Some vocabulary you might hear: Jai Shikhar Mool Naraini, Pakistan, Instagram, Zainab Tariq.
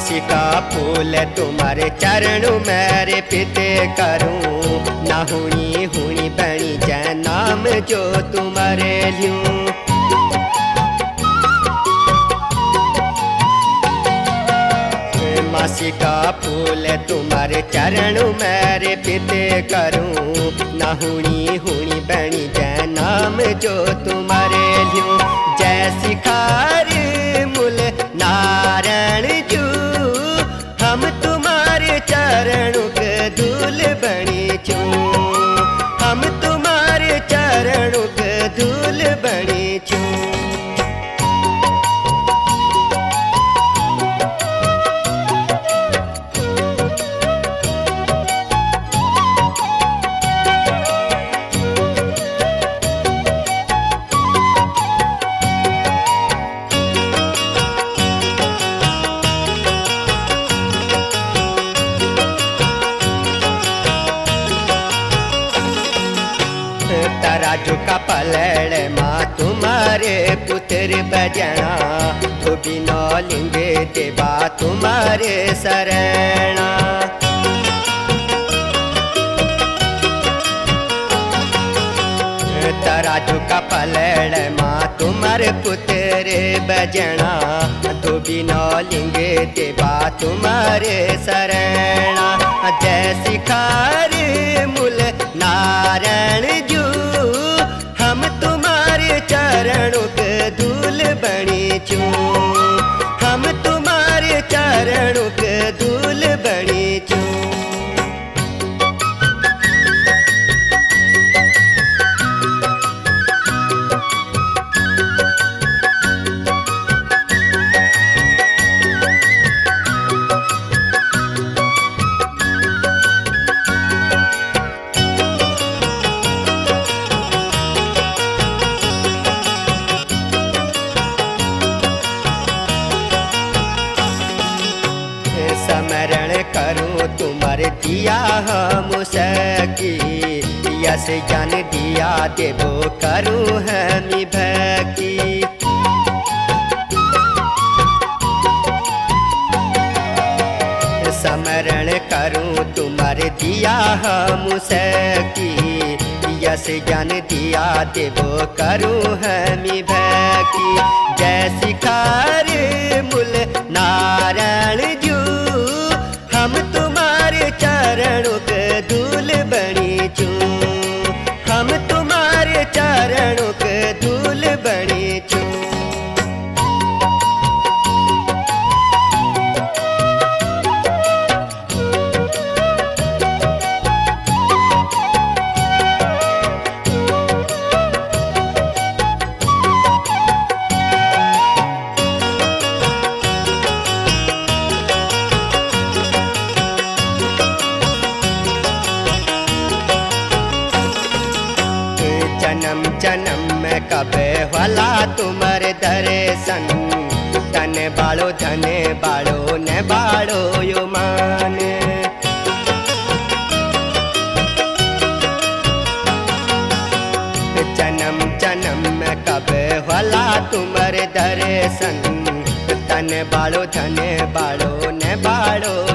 काशी का फूल तुम्हारे चरणों में अर्पित करूं, ना हुई हुई बनी जय नाम जो तुम्हारे लूं। काशी का फूल तुम्हारे चरणों में अर्पित करूं, ना हुई हुई बनी जय नाम जो तुम्हारे लूं। जय शिखर मूल नारायण जू, हम तुम्हारे चरणों के धूल बनी चू, हम तुम्हारे चरणों के धूल बनी चू। तराजू का पलड़ माँ तुम्हारे पुत्र बजना, धोबी नौ लिंगे देवा तुम्हारे शरणा। तराजू का पलड़ माँ तुम्हारे पुत्र बजना, धोबी नौ लिंगे देवा तुम्हारे शरणा। जय शिखर मूल नारायण जू, हम तुम्हारे चरणों के धूल बनी चू, हम तुम्हारे चरणों के धूल बनी चू। स्मरण करो तुम्हारे दिया हम सखी, यस जान दिया देवो करूँ हम भक्ति। स्मरण करो तुम्हारे दिया हम सखी, यस जान दिया देवो करूँ हम भक्ति। जय शिखर मूल नारायण जू, हम तुम्हारे चरणों के धूल बनी चू, हम तुम्हारे चरणों के धूल बनी चू। जन्म जन्म में कबे वाला तुमर दर्शन, धने बाड़ो ने बाड़ो यो मान। जन्म जन्म में कबे वाला तुमर दर्शन, धने बाड़ो ने बाड़ो